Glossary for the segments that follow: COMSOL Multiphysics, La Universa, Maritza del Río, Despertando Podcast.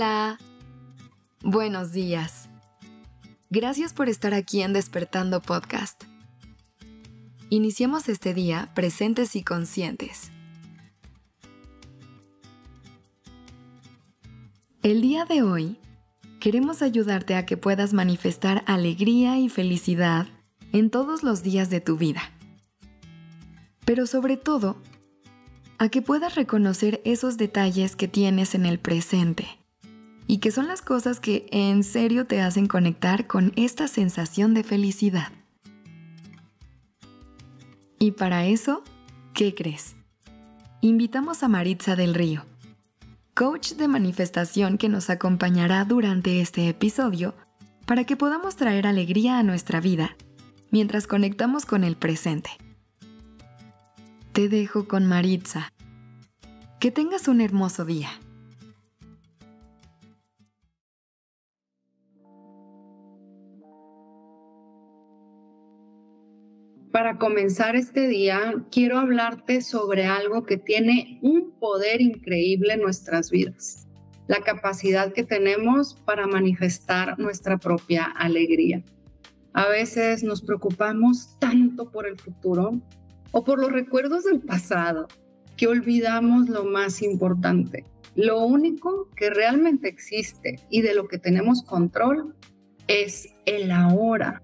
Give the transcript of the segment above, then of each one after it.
Hola, buenos días. Gracias por estar aquí en Despertando Podcast. Iniciemos este día presentes y conscientes. El día de hoy, queremos ayudarte a que puedas manifestar alegría y felicidad en todos los días de tu vida. Pero sobre todo, a que puedas reconocer esos detalles que tienes en el presente y que son las cosas que en serio te hacen conectar con esta sensación de felicidad. Y para eso, ¿qué crees? Invitamos a Maritza del Río, coach de manifestación que nos acompañará durante este episodio para que podamos traer alegría a nuestra vida mientras conectamos con el presente. Te dejo con Maritza. Que tengas un hermoso día. Para comenzar este día, quiero hablarte sobre algo que tiene un poder increíble en nuestras vidas, la capacidad que tenemos para manifestar nuestra propia alegría. A veces nos preocupamos tanto por el futuro o por los recuerdos del pasado que olvidamos lo más importante. Lo único que realmente existe y de lo que tenemos control es el ahora.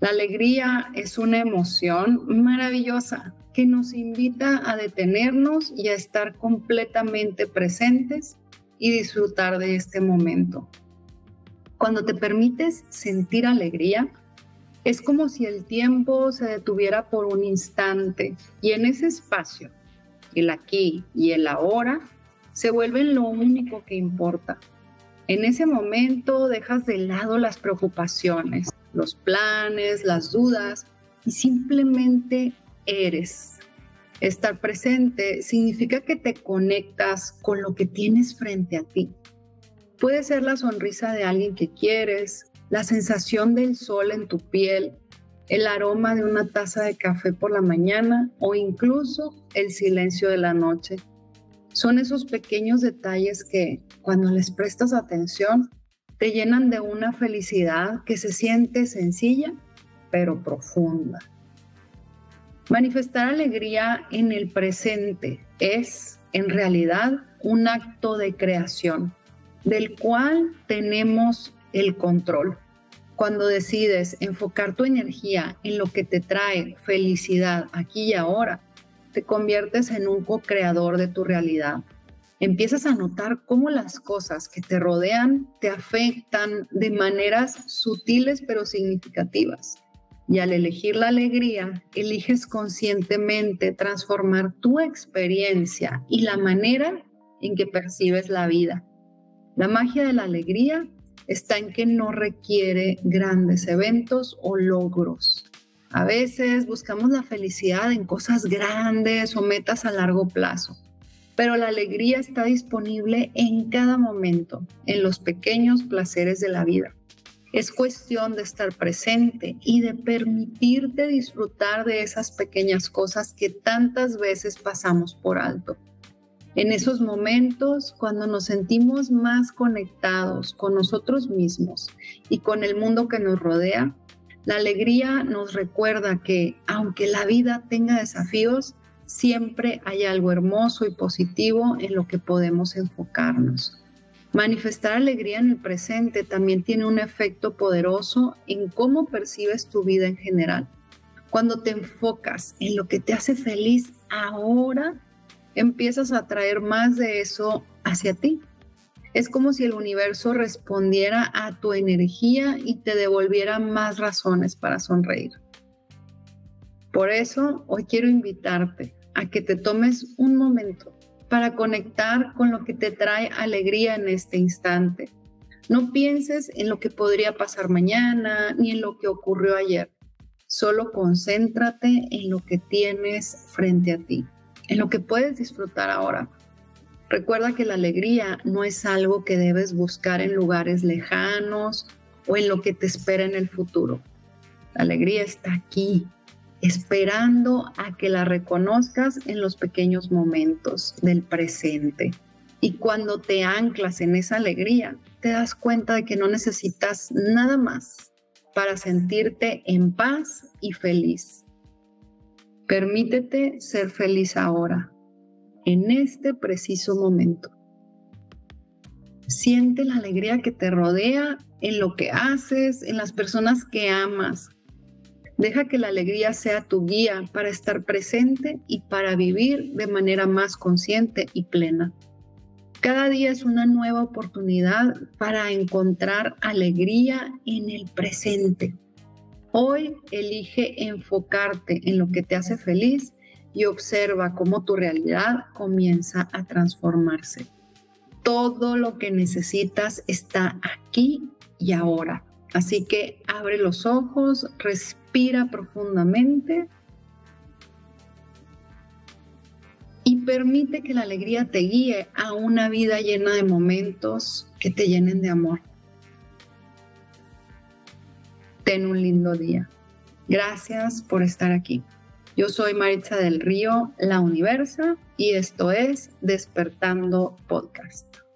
La alegría es una emoción maravillosa que nos invita a detenernos y a estar completamente presentes y disfrutar de este momento. Cuando te permites sentir alegría, es como si el tiempo se detuviera por un instante y en ese espacio, el aquí y el ahora, se vuelven lo único que importa. En ese momento dejas de lado las preocupaciones, los planes, las dudas, y simplemente eres. Estar presente significa que te conectas con lo que tienes frente a ti. Puede ser la sonrisa de alguien que quieres, la sensación del sol en tu piel, el aroma de una taza de café por la mañana o incluso el silencio de la noche. Son esos pequeños detalles que, cuando les prestas atención, te llenan de una felicidad que se siente sencilla, pero profunda. Manifestar alegría en el presente es, en realidad, un acto de creación, del cual tenemos el control. Cuando decides enfocar tu energía en lo que te trae felicidad aquí y ahora, te conviertes en un co-creador de tu realidad. Empiezas a notar cómo las cosas que te rodean te afectan de maneras sutiles pero significativas. Y al elegir la alegría, eliges conscientemente transformar tu experiencia y la manera en que percibes la vida. La magia de la alegría está en que no requiere grandes eventos o logros. A veces buscamos la felicidad en cosas grandes o metas a largo plazo. Pero la alegría está disponible en cada momento, en los pequeños placeres de la vida. Es cuestión de estar presente y de permitirte disfrutar de esas pequeñas cosas que tantas veces pasamos por alto. En esos momentos, cuando nos sentimos más conectados con nosotros mismos y con el mundo que nos rodea, la alegría nos recuerda que, aunque la vida tenga desafíos, siempre hay algo hermoso y positivo en lo que podemos enfocarnos. Manifestar alegría en el presente también tiene un efecto poderoso en cómo percibes tu vida en general. Cuando te enfocas en lo que te hace feliz ahora, empiezas a atraer más de eso hacia ti. Es como si el universo respondiera a tu energía y te devolviera más razones para sonreír. Por eso, hoy quiero invitarte a que te tomes un momento para conectar con lo que te trae alegría en este instante. No pienses en lo que podría pasar mañana ni en lo que ocurrió ayer. Solo concéntrate en lo que tienes frente a ti, en lo que puedes disfrutar ahora. Recuerda que la alegría no es algo que debes buscar en lugares lejanos o en lo que te espera en el futuro. La alegría está aquí, esperando a que la reconozcas en los pequeños momentos del presente. Y cuando te anclas en esa alegría, te das cuenta de que no necesitas nada más para sentirte en paz y feliz. Permítete ser feliz ahora, en este preciso momento. Siente la alegría que te rodea, en lo que haces, en las personas que amas. Deja que la alegría sea tu guía para estar presente y para vivir de manera más consciente y plena. Cada día es una nueva oportunidad para encontrar alegría en el presente. Hoy elige enfocarte en lo que te hace feliz y observa cómo tu realidad comienza a transformarse. Todo lo que necesitas está aquí y ahora. Así que abre los ojos, respira profundamente y permite que la alegría te guíe a una vida llena de momentos que te llenen de amor. Ten un lindo día. Gracias por estar aquí. Yo soy Maritza del Río, La Universa, y esto es Despertando Podcast.